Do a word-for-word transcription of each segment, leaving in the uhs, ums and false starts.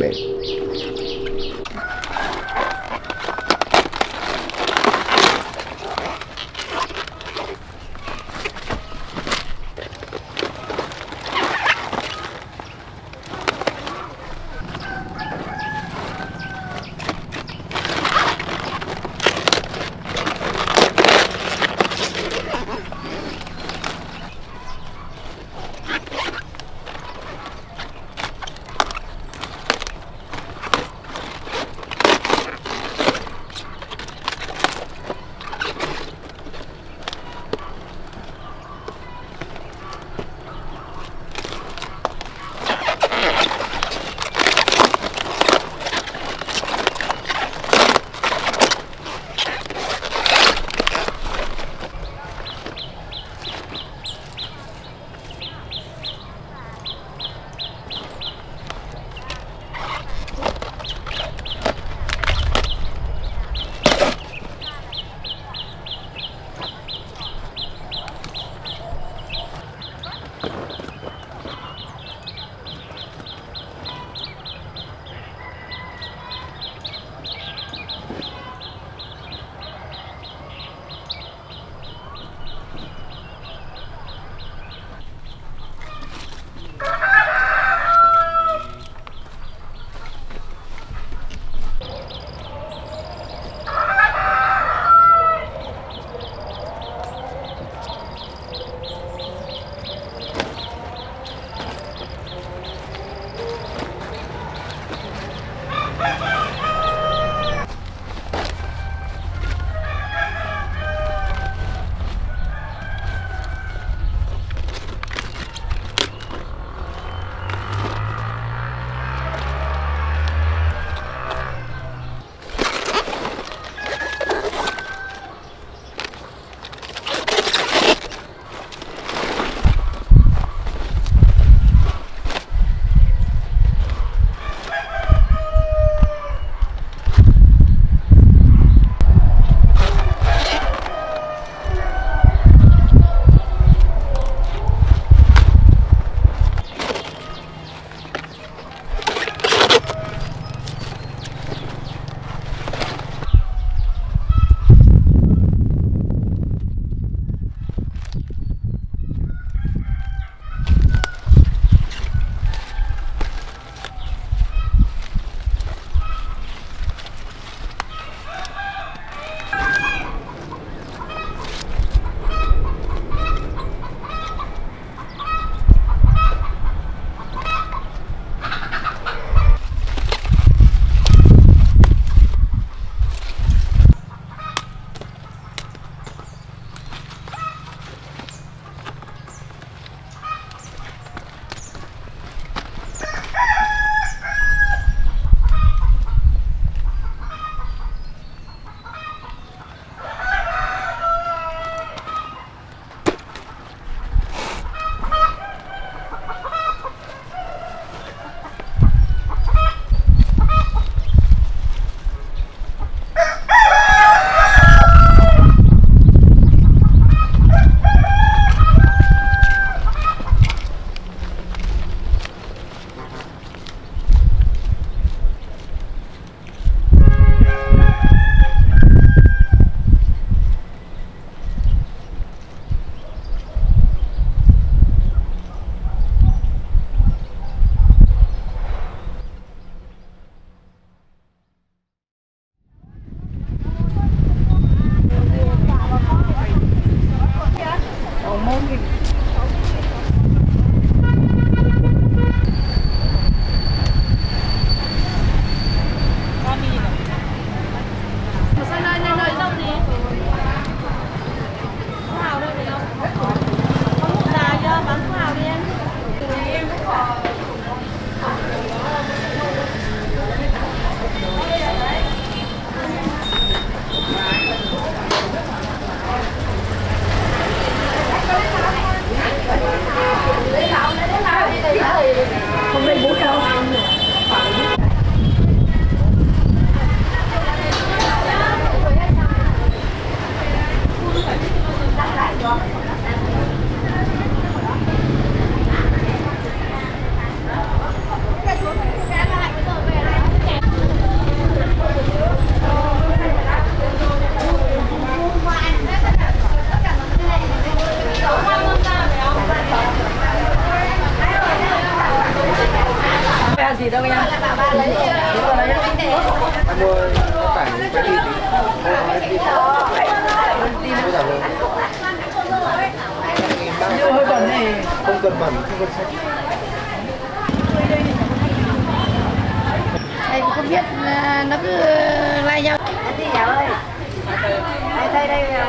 bếp. là bà bà lấy anh để mua phải cái gì thì mua hơi bẩn này không cần bẩn không cần sạch. Em không biết nó cứ lai nhau. Anh đi dạo ơi. Đây đây đây.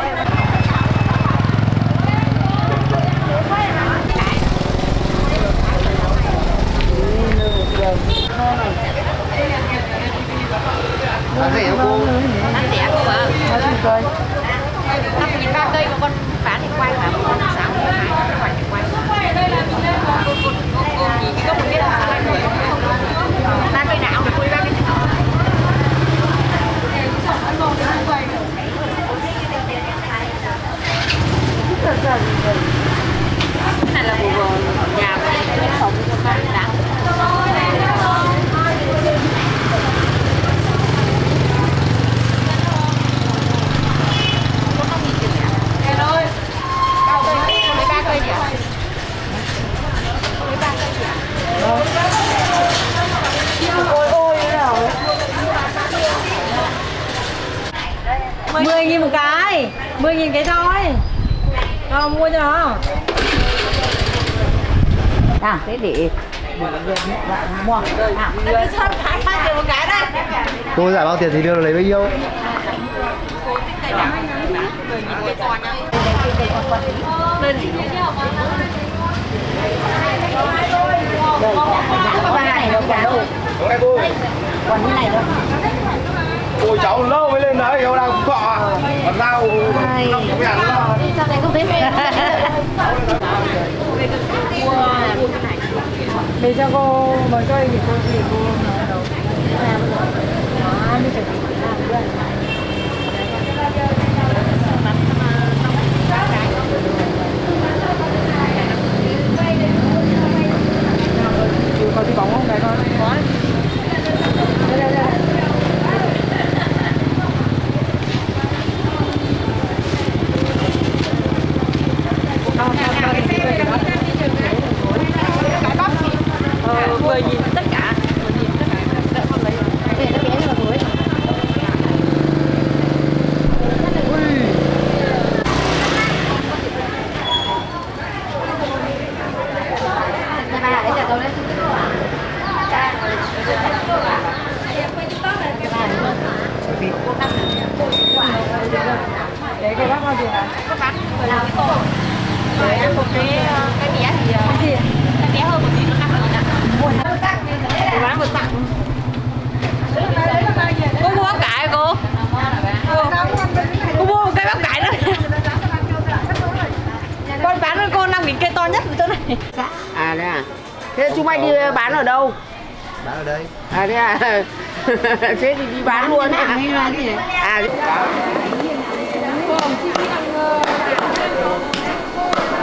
Bán rẻ không cô? Bán rẻ cô ạ. Bán rẻ cô ạ. năm nghìn ba cây mà con bán thì quay là con sáng thì quay. Quay thì quay. Cô nhìn cái gốc biết là quay rồi. Ba cây nào cũng quay ba cây nào. Cái này là bùa nhà của em sống cho con đã. mười nghìn một cái, mười nghìn cái thôi. Không mua cho nó. À, thế để mua. Cô giả bao tiền thì đưa lấy bấy nhiêu? Còn như này đâu. Ôi cháu lâu mới lên đấy, cháu đang cũng cọ à? Còn rau không có nhà nữa. Sao này không thấy mẹ? Để cho cô mời cho anh thì cô thì cô ở đâu? Đó, đi chuẩn bị làm được. Có đi bóng không bé con? Có. Đây đây đây. Chúng mày đi bán ở đâu? Bán ở đây. À thế à? Thế thì đi bán luôn à? À.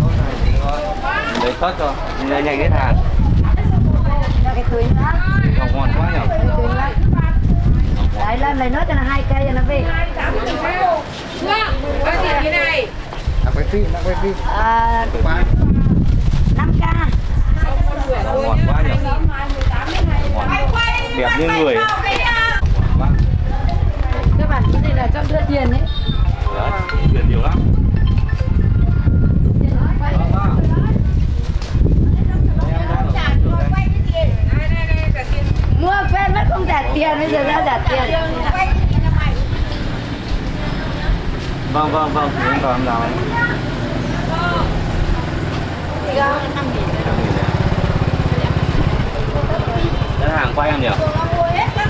nốt này thì thôi lấy tất rồi lấy nhanh hết hàng cái túi còn ngon quá nhở đấy Lâm lấy nốt cho là hai cây cho nó về cái gì thế này đang quay phim đang quay phim à ngon quá nhỉ, đẹp như người. Các bạn cái này là cho đưa tiền đấy. Tiền nhiều lắm. Mua quen mất không trả tiền bây giờ ra trả tiền. Vâng vâng vâng chúng ta làm nào anh. Đất hàng quay không nhỉ? Đất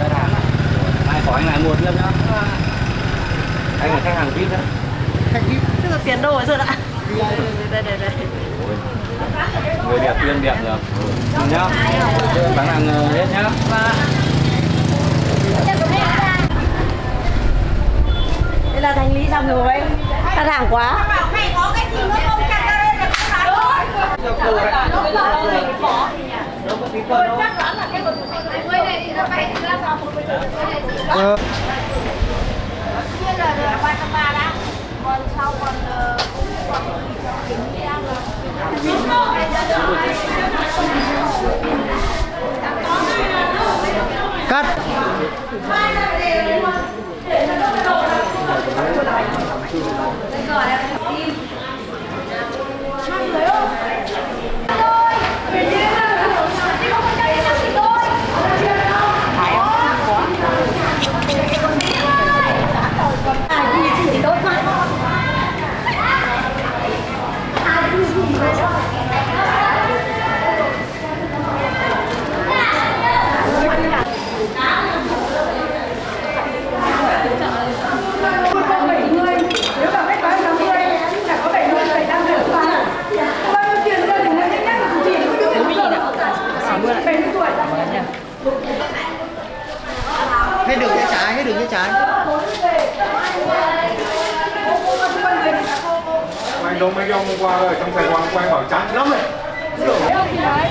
hàng à? Mai có anh lại mua tiếp nhá. Anh là khách hàng vê i pê đó. Khách vê i pê. Tức là tiền đâu rồi rồi ạ? Đây, đây, đây. Người đẹp, tuyên đẹp nhờ. Nhá. Bán hàng hết nhá. Đây là thành lý xong rồi. Bán hàng quá. Ờ. Cắt. Hết đường nhé trái, hết đường nhé trái. Anh đâu mấy ông hôm qua rồi, trong Sài Gòn quay bảo chán lắm rồi.